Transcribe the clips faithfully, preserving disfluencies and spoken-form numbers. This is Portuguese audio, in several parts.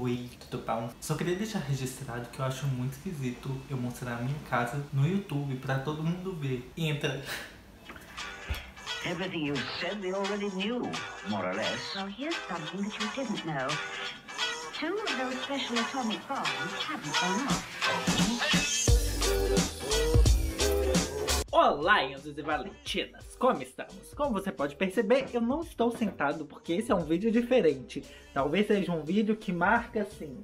Oi, tudo bom? Só queria deixar registrado que eu acho muito esquisito eu mostrar a minha casa no YouTube pra todo mundo ver. Entra! Everything you said we already knew, more or less. Well, here's something that you didn't know. Two of those special atomic bombs haven't gone off. Olá, Enzo e Valentinas! Como estamos? Como você pode perceber, eu não estou sentado porque esse é um vídeo diferente. Talvez seja um vídeo que marca assim...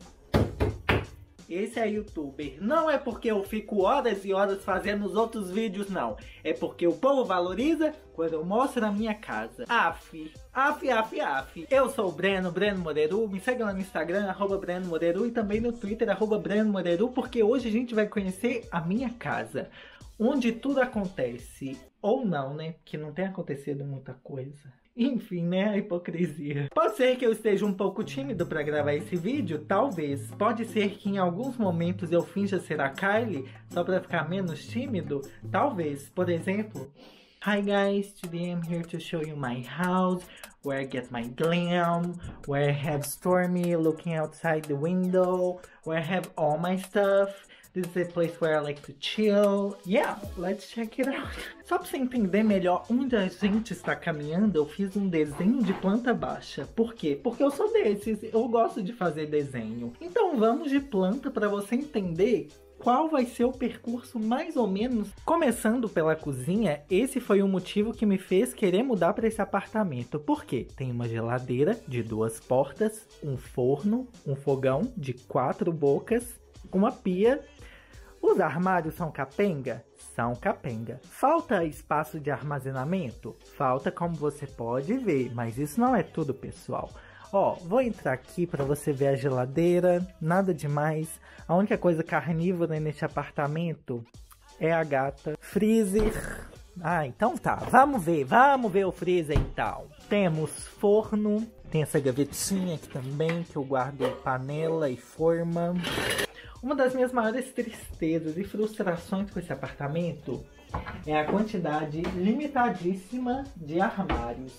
Esse é youtuber. Não é porque eu fico horas e horas fazendo os outros vídeos, não. É porque o povo valoriza quando eu mostro a minha casa. Af, af, af, af. Eu sou o Breno, Breno Moreru. Me segue lá no Instagram, arroba Breno Moreru. E também no Twitter, arroba Breno Moreru. Porque hoje a gente vai conhecer a minha casa. Onde tudo acontece. Ou não, né? Porque não tem acontecido muita coisa. Enfim, né? A hipocrisia. Pode ser que eu esteja um pouco tímido pra gravar esse vídeo? Talvez. Pode ser que em alguns momentos eu finja ser a Kylie só pra ficar menos tímido? Talvez. Por exemplo... Hi guys, today I'm here to show you my house, where I get my glam, where I have Stormy looking outside the window, where I have all my stuff. This is a place where I like to chill. Yeah, let's check it out. Só pra você entender melhor onde a gente está caminhando, eu fiz um desenho de planta baixa. Por quê? Porque eu sou desses, eu gosto de fazer desenho. Então vamos de planta pra você entender... Qual vai ser o percurso mais ou menos? Começando pela cozinha, esse foi o motivo que me fez querer mudar para esse apartamento. Por quê? Tem uma geladeira de duas portas, um forno, um fogão de quatro bocas, uma pia. Os armários são capenga? São capenga. Falta espaço de armazenamento? Falta, como você pode ver, mas isso não é tudo, pessoal. Ó, vou entrar aqui pra você ver a geladeira, nada demais. A única coisa carnívora neste apartamento é a gata. Freezer. Ah, então tá, vamos ver, vamos ver o freezer então. Temos forno, tem essa gavetinha aqui também, que eu guardo panela e forma. Uma das minhas maiores tristezas e frustrações com esse apartamento é a quantidade limitadíssima de armários.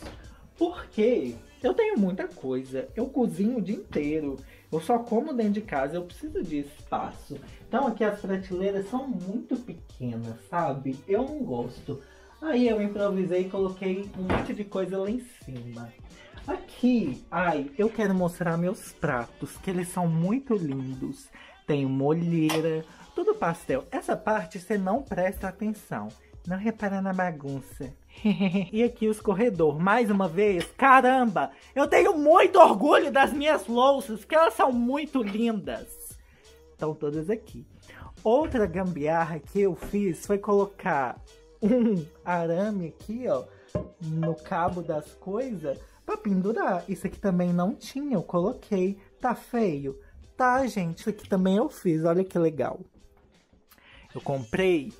Por quê? Eu tenho muita coisa, eu cozinho o dia inteiro, eu só como dentro de casa, eu preciso de espaço. Então aqui as prateleiras são muito pequenas, sabe? Eu não gosto. Aí eu improvisei e coloquei um monte de coisa lá em cima. Aqui, ai, eu quero mostrar meus pratos, que eles são muito lindos. Tem uma olheira, tudo pastel. Essa parte você não presta atenção. Não repara na bagunça. E aqui os corredores, mais uma vez, caramba! Eu tenho muito orgulho das minhas louças, porque elas são muito lindas. Estão todas aqui. Outra gambiarra que eu fiz foi colocar um arame aqui, ó, no cabo das coisas, pra pendurar. Isso aqui também não tinha, eu coloquei. Tá feio? Tá, gente, isso aqui também eu fiz, olha que legal. Eu comprei...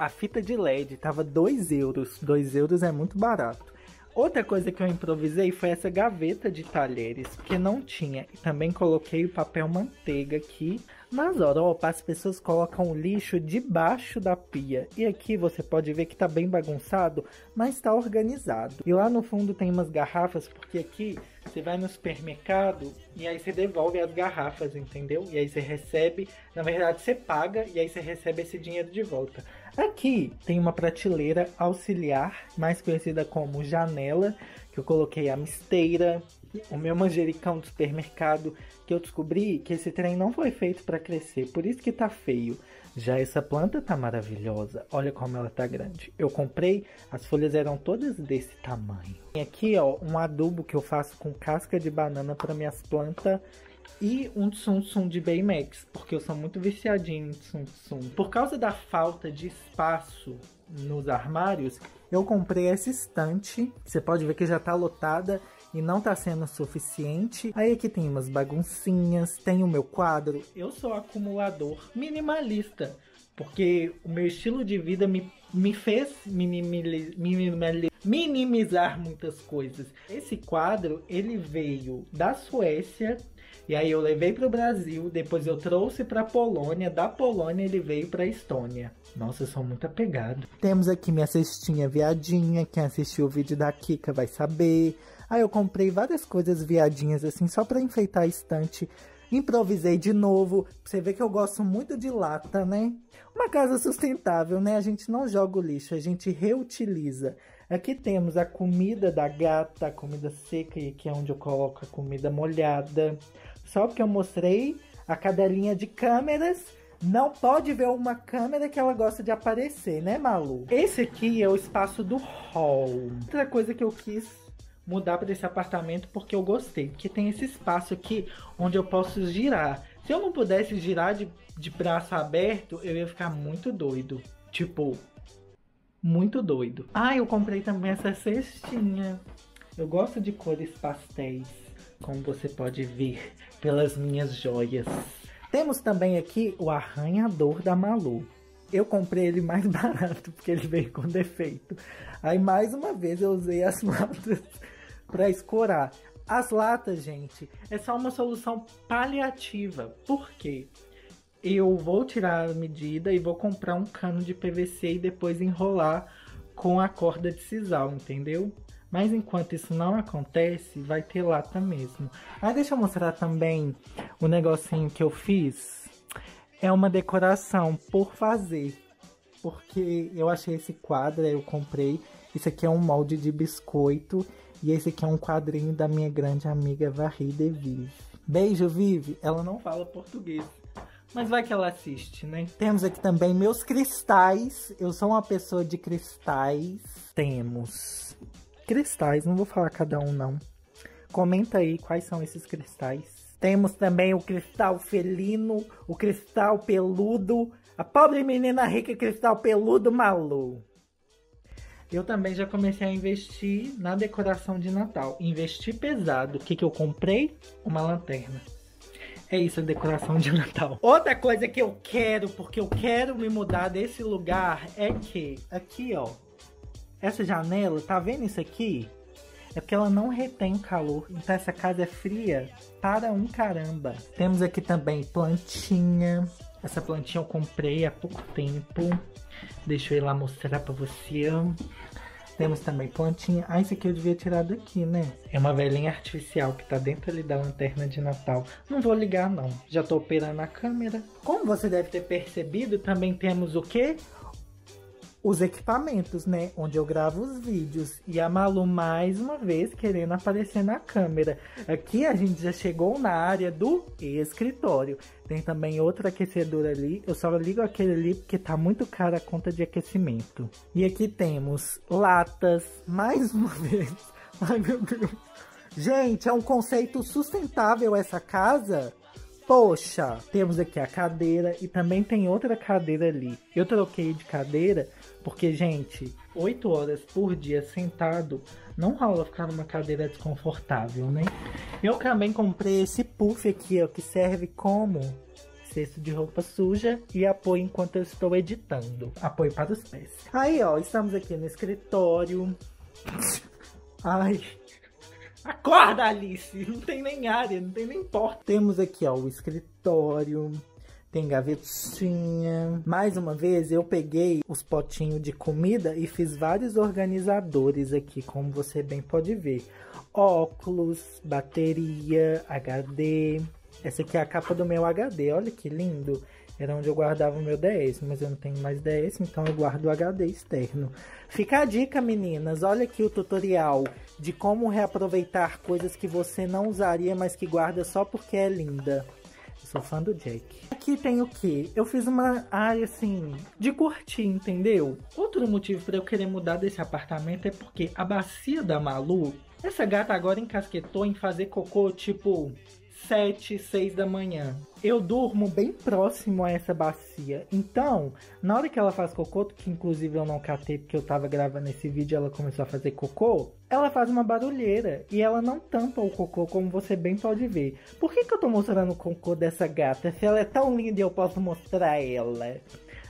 A fita de L E D tava dois euros. dois euros é muito barato. Outra coisa que eu improvisei foi essa gaveta de talheres, porque não tinha. E também coloquei o papel manteiga aqui. Nas Europa, as pessoas colocam o lixo debaixo da pia. E aqui você pode ver que tá bem bagunçado, mas tá organizado. E lá no fundo tem umas garrafas, porque aqui você vai no supermercado e aí você devolve as garrafas, entendeu? E aí você recebe, na verdade você paga e aí você recebe esse dinheiro de volta. Aqui tem uma prateleira auxiliar, mais conhecida como janela, que eu coloquei a misteira, o meu manjericão do supermercado, que eu descobri que esse trem não foi feito para crescer, por isso que tá feio. Já essa planta tá maravilhosa, olha como ela tá grande. Eu comprei, as folhas eram todas desse tamanho. Tem aqui, ó, um adubo que eu faço com casca de banana para minhas plantas. E um tsum-tsum de Baymax, porque eu sou muito viciadinho em tsum-tsum. Por causa da falta de espaço nos armários, eu comprei essa estante. Você pode ver que já tá lotada e não tá sendo suficiente. Aí aqui tem umas baguncinhas, tem o meu quadro. Eu sou acumulador minimalista, porque o meu estilo de vida me, me fez minimili, minimili, minimizar muitas coisas. Esse quadro, ele veio da Suécia, e aí eu levei para o Brasil, depois eu trouxe para a Polônia, da Polônia ele veio para a Estônia. Nossa, eu sou muito apegado. Temos aqui minha cestinha viadinha, quem assistiu o vídeo da Kika vai saber. Aí eu comprei várias coisas viadinhas assim, só para enfeitar a estante. Improvisei de novo. Você vê que eu gosto muito de lata, né? Uma casa sustentável, né? A gente não joga o lixo, a gente reutiliza. Aqui temos a comida da gata, a comida seca, e aqui é onde eu coloco a comida molhada. Só porque eu mostrei a cadelinha de câmeras. Não pode ver uma câmera que ela gosta de aparecer, né, Malu? Esse aqui é o espaço do hall. Outra coisa que eu quis mudar para esse apartamento porque eu gostei. Porque tem esse espaço aqui onde eu posso girar. Se eu não pudesse girar de, de braço aberto, eu ia ficar muito doido. Tipo, muito doido. Ah, eu comprei também essa cestinha. Eu gosto de cores pastéis, como você pode ver pelas minhas joias. Temos também aqui o arranhador da Malu. Eu comprei ele mais barato, porque ele veio com defeito. Aí, mais uma vez, eu usei as latas para escorar. As latas, gente, é só uma solução paliativa. Por quê? Eu vou tirar a medida e vou comprar um cano de P V C e depois enrolar com a corda de sisal, entendeu? Mas enquanto isso não acontece, vai ter lata mesmo. Ah, deixa eu mostrar também o negocinho que eu fiz. É uma decoração por fazer. Porque eu achei esse quadro, eu comprei. Isso aqui é um molde de biscoito. E esse aqui é um quadrinho da minha grande amiga Varri Devi. Beijo, Vivi! Ela não fala português. Mas vai que ela assiste, né? Temos aqui também meus cristais. Eu sou uma pessoa de cristais. Temos... cristais, não vou falar cada um não. Comenta aí quais são esses cristais. Temos também o cristal felino, o cristal peludo. A pobre menina rica, cristal peludo, Malu. Eu também já comecei a investir na decoração de Natal. Investi pesado. O que que eu comprei? Uma lanterna. É isso, a decoração de Natal. Outra coisa que eu quero, porque eu quero me mudar desse lugar, é que aqui, ó, essa janela, tá vendo isso aqui? É porque ela não retém calor. Então essa casa é fria para um caramba. Temos aqui também plantinha. Essa plantinha eu comprei há pouco tempo. Deixa eu ir lá mostrar pra você. Temos também plantinha. Ah, isso aqui eu devia tirar daqui, né? É uma velhinha artificial que tá dentro ali da lanterna de Natal. Não vou ligar, não. Já tô operando a câmera. Como você deve ter percebido, também temos o quê? Os equipamentos, né? Onde eu gravo os vídeos. E a Malu, mais uma vez, querendo aparecer na câmera. Aqui a gente já chegou na área do escritório. Tem também outro aquecedor ali. Eu só ligo aquele ali porque tá muito caro a conta de aquecimento. E aqui temos latas. Mais uma vez. Ai, meu Deus. Gente, é um conceito sustentável essa casa. Poxa, temos aqui a cadeira e também tem outra cadeira ali. Eu troquei de cadeira porque, gente, oito horas por dia sentado não rola ficar numa cadeira desconfortável, né? Eu também comprei esse puff aqui, ó, que serve como cesto de roupa suja e apoio enquanto eu estou editando. Apoio para os pés. Aí, ó, estamos aqui no escritório. Ai... acorda, Alice! Não tem nem área, não tem nem porta. Temos aqui, ó, o escritório. Tem gavetinha. Mais uma vez, eu peguei os potinhos de comida e fiz vários organizadores aqui, como você bem pode ver. Óculos, bateria, H D. Essa aqui é a capa do meu H D, olha que lindo. Era onde eu guardava o meu D S, mas eu não tenho mais D S, então eu guardo o H D externo. Fica a dica, meninas. Olha aqui o tutorial de como reaproveitar coisas que você não usaria, mas que guarda só porque é linda. Eu sou fã do Jack. Aqui tem o quê? Eu fiz uma área, assim, de curtir, entendeu? Outro motivo para eu querer mudar desse apartamento é porque a bacia da Malu... essa gata agora encasquetou em fazer cocô, tipo... sete, seis da manhã. Eu durmo bem próximo a essa bacia. Então, na hora que ela faz cocô, que inclusive eu não catei porque eu tava gravando esse vídeo e ela começou a fazer cocô, ela faz uma barulheira e ela não tampa o cocô, como você bem pode ver. Por que que eu tô mostrando o cocô dessa gata? Se ela é tão linda e eu posso mostrar ela.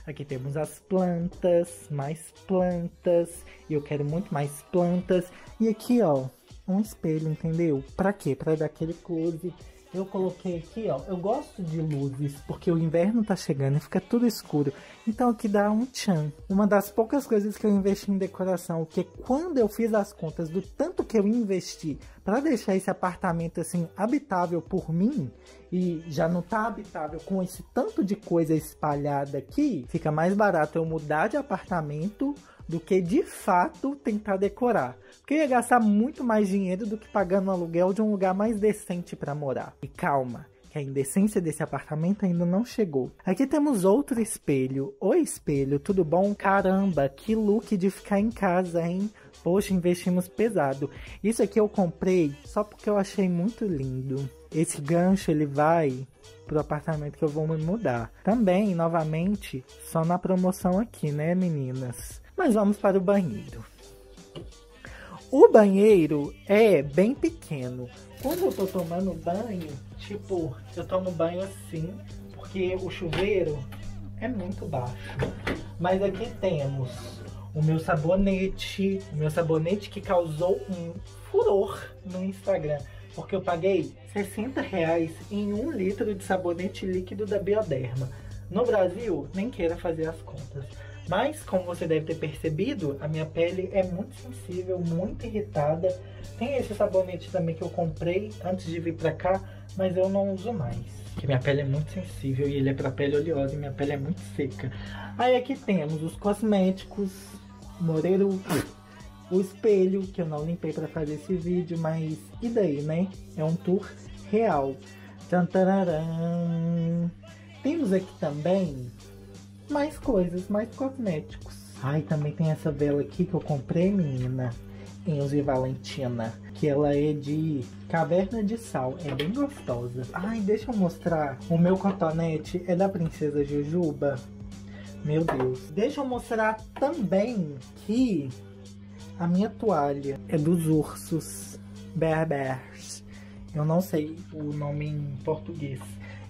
Aqui temos as plantas, mais plantas. E eu quero muito mais plantas. E aqui, ó, um espelho, entendeu? Pra quê? Pra dar aquele close. Eu coloquei aqui, ó, eu gosto de luzes, porque o inverno tá chegando e fica tudo escuro. Então aqui dá um tchan. Uma das poucas coisas que eu investi em decoração, que quando eu fiz as contas do tanto que eu investi pra deixar esse apartamento, assim, habitável por mim, e já não tá habitável com esse tanto de coisa espalhada aqui, fica mais barato eu mudar de apartamento do que, de fato, tentar decorar. Porque ia gastar muito mais dinheiro do que pagando aluguel de um lugar mais decente para morar. E calma, que a indecência desse apartamento ainda não chegou. Aqui temos outro espelho. Oi, espelho, tudo bom? Caramba, que look de ficar em casa, hein? Poxa, investimos pesado. Isso aqui eu comprei só porque eu achei muito lindo. Esse gancho, ele vai pro apartamento que eu vou me mudar. Também, novamente, só na promoção aqui, né, meninas? Mas vamos para o banheiro. O banheiro é bem pequeno. Quando eu tô tomando banho, tipo, eu tomo banho assim, porque o chuveiro é muito baixo. Mas aqui temos o meu sabonete, o meu sabonete que causou um furor no Instagram, porque eu paguei sessenta reais em um litro de sabonete líquido da Bioderma. No Brasil, nem queira fazer as contas. Mas, como você deve ter percebido, a minha pele é muito sensível, muito irritada. Tem esse sabonete também que eu comprei antes de vir pra cá, mas eu não uso mais. Porque minha pele é muito sensível e ele é pra pele oleosa e minha pele é muito seca. Aí aqui temos os cosméticos, Moreru, o espelho, que eu não limpei pra fazer esse vídeo, mas e daí, né? É um tour real. Tantararam. Temos aqui também mais coisas, mais cosméticos. Ai, ah, também tem essa vela aqui que eu comprei, menina, Enzo e Valentina, que ela é de caverna de sal, é bem gostosa. Ai, deixa eu mostrar, o meu cotonete é da princesa Jujuba, meu Deus. Deixa eu mostrar também que a minha toalha é dos ursos berbers, eu não sei o nome em português.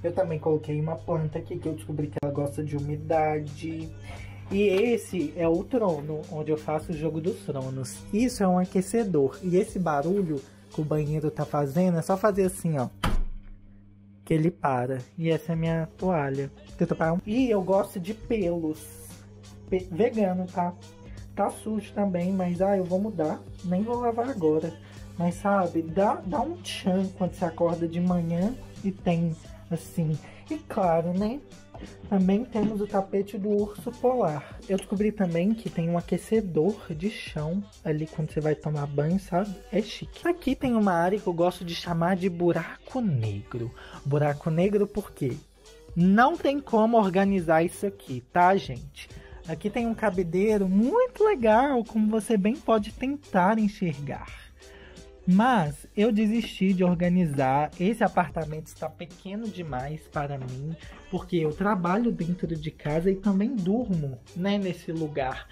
Eu também coloquei uma planta aqui, que eu descobri que ela gosta de umidade. E esse é o trono, onde eu faço o jogo dos tronos. Isso é um aquecedor. E esse barulho que o banheiro tá fazendo, é só fazer assim, ó. Que ele para. E essa é a minha toalha. E eu gosto de pelos. Pe- vegano, tá? Tá sujo também, mas ah, eu vou mudar. Nem vou lavar agora. Mas sabe, dá, dá um tchan quando você acorda de manhã e tem... assim, e claro, né? Também temos o tapete do urso polar. Eu descobri também que tem um aquecedor de chão ali quando você vai tomar banho, sabe? É chique. Aqui tem uma área que eu gosto de chamar de buraco negro. Buraco negro por quê? Não tem como organizar isso aqui, tá, gente? Aqui tem um cabideiro muito legal, como você bem pode tentar enxergar. Mas eu desisti de organizar, esse apartamento está pequeno demais para mim, porque eu trabalho dentro de casa e também durmo, né, nesse lugar.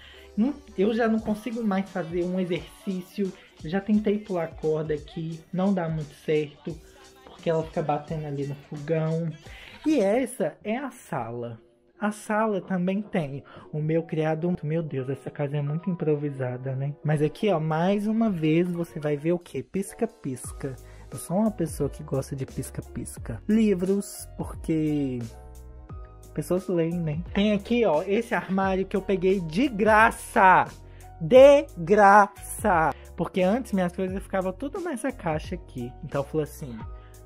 Eu já não consigo mais fazer um exercício, já tentei pular corda aqui, não dá muito certo, porque ela fica batendo ali no fogão. E essa é a sala. A sala também tem o meu criado... Meu Deus, essa casa é muito improvisada, né? Mas aqui, ó, mais uma vez você vai ver o quê? Pisca-pisca. Eu sou uma pessoa que gosta de pisca-pisca. Livros, porque... pessoas leem, né? Tem aqui, ó, esse armário que eu peguei de graça! De graça! Porque antes minhas coisas ficavam tudo nessa caixa aqui. Então eu falei assim...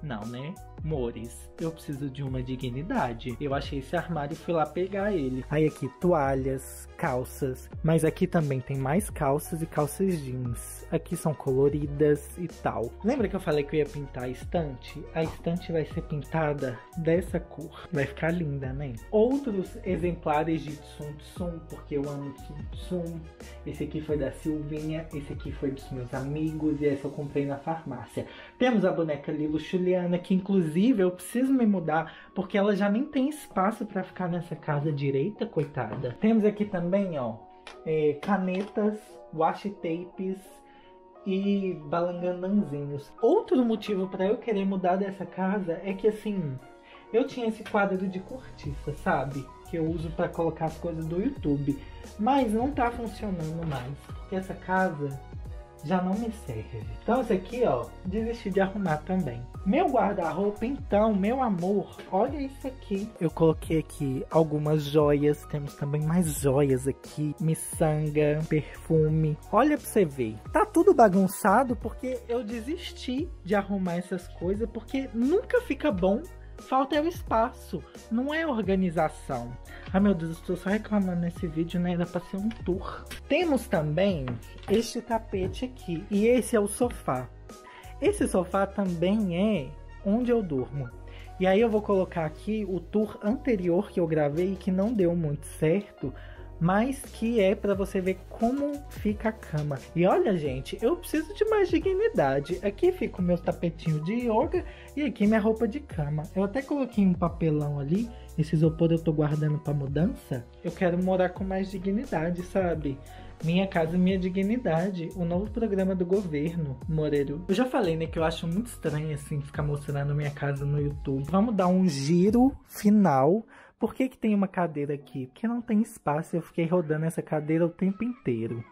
não, né? Mores, eu preciso de uma dignidade. Eu achei esse armário e fui lá pegar ele. Aí aqui, toalhas, calças. Mas aqui também tem mais calças e calças jeans. Aqui são coloridas e tal. Lembra que eu falei que eu ia pintar a estante? A estante vai ser pintada dessa cor. Vai ficar linda, né? Outros exemplares de Tsum Tsum, porque eu amo Tsum Tsum. Esse aqui foi da Silvinha. Esse aqui foi dos meus amigos. E essa eu comprei na farmácia. Temos a boneca Lilo Chuliana, que inclusive eu preciso me mudar, porque ela já nem tem espaço pra ficar nessa casa direita, coitada. Temos aqui também, ó, é, canetas, washi tapes e balanganãozinhos. Outro motivo pra eu querer mudar dessa casa é que, assim, eu tinha esse quadro de cortiça, sabe? Que eu uso pra colocar as coisas do YouTube. Mas não tá funcionando mais, porque essa casa já não me serve. Então esse aqui, ó, desisti de arrumar também. Meu guarda-roupa, então, meu amor, olha isso aqui. Eu coloquei aqui algumas joias, temos também mais joias aqui, miçanga, perfume. Olha pra você ver, tá tudo bagunçado porque eu desisti de arrumar essas coisas, porque nunca fica bom. Falta é o espaço, não é organização. Ai meu Deus, eu estou só reclamando nesse vídeo, né? Era pra ser um tour. Temos também este tapete aqui. E esse é o sofá. Esse sofá também é onde eu durmo. E aí eu vou colocar aqui o tour anterior que eu gravei, que não deu muito certo, mas que é pra você ver como fica a cama. E olha, gente, eu preciso de mais dignidade. Aqui fica o meu tapetinho de yoga e aqui minha roupa de cama. Eu até coloquei um papelão ali. Esse isopor eu tô guardando pra mudança. Eu quero morar com mais dignidade, sabe? Minha casa, minha dignidade. O novo programa do governo, Moreru. Eu já falei, né, que eu acho muito estranho, assim, ficar mostrando minha casa no YouTube. Vamos dar um giro final. Por que que tem uma cadeira aqui? Porque não tem espaço, eu fiquei rodando essa cadeira o tempo inteiro.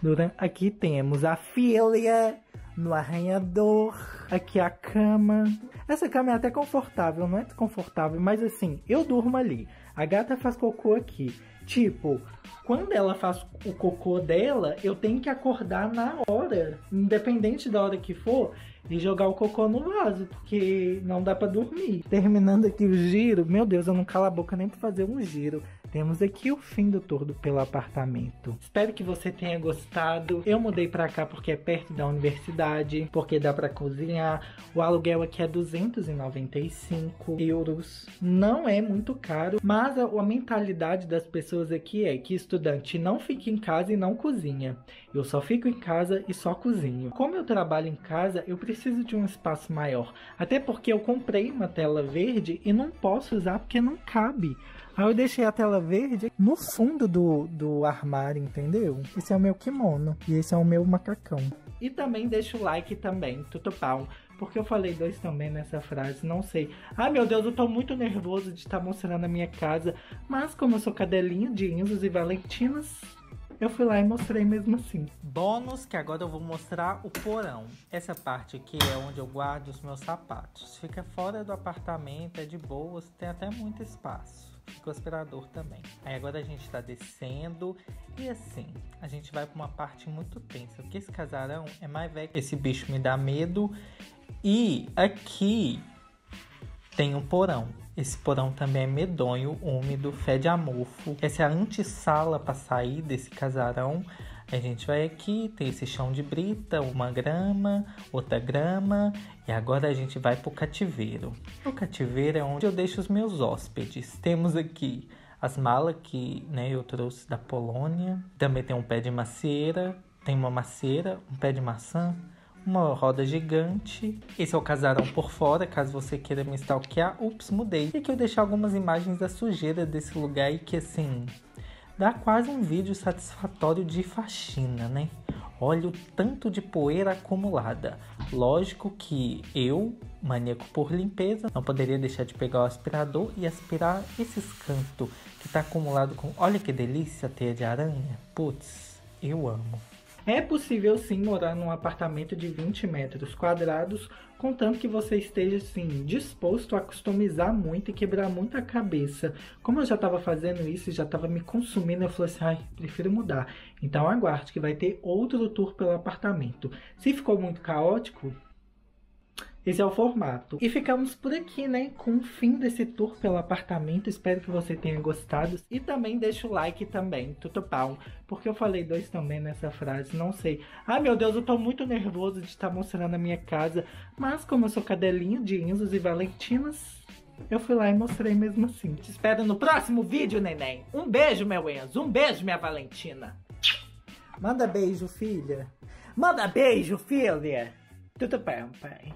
Durante... Aqui temos a filha no arranhador. Aqui a cama. Essa cama é até confortável, não é desconfortável, mas assim, eu durmo ali. A gata faz cocô aqui. Tipo, quando ela faz o cocô dela, eu tenho que acordar na hora, independente da hora que for, e jogar o cocô no vaso, porque não dá pra dormir. Terminando aqui o giro, meu Deus, eu não calo a boca nem pra fazer um giro. Temos aqui o fim do tour pelo apartamento. Espero que você tenha gostado. Eu mudei pra cá porque é perto da universidade, porque dá pra cozinhar. O aluguel aqui é duzentos e noventa e cinco euros. Não é muito caro, mas a mentalidade das pessoas aqui é que estudante não fica em casa e não cozinha. Eu só fico em casa e só cozinho. Como eu trabalho em casa, eu preciso preciso de um espaço maior, até porque eu comprei uma tela verde e não posso usar porque não cabe. Aí eu deixei a tela verde no fundo do, do armário, entendeu? Esse é o meu kimono e esse é o meu macacão. E também deixa o like também, tutupau. Porque eu falei dois também nessa frase, não sei. Ai meu Deus, eu tô muito nervoso de estar mostrando a minha casa, mas como eu sou cadelinha de Enzo e Valentinas, eu fui lá e mostrei mesmo assim. Bônus, que agora eu vou mostrar o porão. Essa parte aqui é onde eu guardo os meus sapatos. Fica fora do apartamento, é de boas, tem até muito espaço. Fica o aspirador também. Aí agora a gente tá descendo. E assim, a gente vai pra uma parte muito tensa, porque esse casarão é mais velho. Esse bicho me dá medo. E aqui tem um porão. Esse porão também é medonho, úmido, fede a mofo. Essa é a antessala para sair desse casarão. A gente vai aqui, tem esse chão de brita, uma grama, outra grama. E agora a gente vai pro cativeiro. O cativeiro é onde eu deixo os meus hóspedes. Temos aqui as malas que, né, eu trouxe da Polônia. Também tem um pé de macieira, tem uma macieira, um pé de maçã. Uma roda gigante. Esse é o casarão por fora, caso você queira me stalkear. Ups, mudei. E aqui eu deixei algumas imagens da sujeira desse lugar aí, que assim, dá quase um vídeo satisfatório de faxina, né? Olha o tanto de poeira acumulada. Lógico que eu, maníaco por limpeza, não poderia deixar de pegar o aspirador e aspirar esses cantos que tá acumulado com... Olha que delícia, teia de aranha. Putz, eu amo. É possível sim morar num apartamento de vinte metros quadrados, contanto que você esteja sim disposto a customizar muito e quebrar muita cabeça. Como eu já estava fazendo isso e já estava me consumindo, eu falei assim, ai, prefiro mudar. Então aguarde que vai ter outro tour pelo apartamento. Se ficou muito caótico, esse é o formato. E ficamos por aqui, né? Com o fim desse tour pelo apartamento. Espero que você tenha gostado. E também deixa o like também, tutupau. Porque eu falei dois também nessa frase, não sei. Ai meu Deus, eu tô muito nervoso de estar mostrando a minha casa. Mas como eu sou cadelinha de Enzos e Valentinas, eu fui lá e mostrei mesmo assim. Te espero no próximo vídeo, neném. Um beijo, meu Enzo. Um beijo, minha Valentina. Manda beijo, filha. Manda beijo, filha. Tutupau, pai.